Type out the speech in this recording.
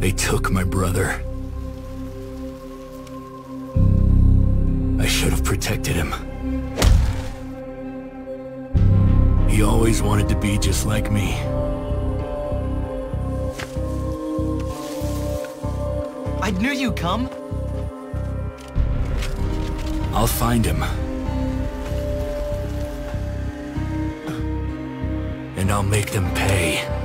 They took my brother. I should have protected him. He always wanted to be just like me. I knew you'd come. I'll find him. And I'll make them pay.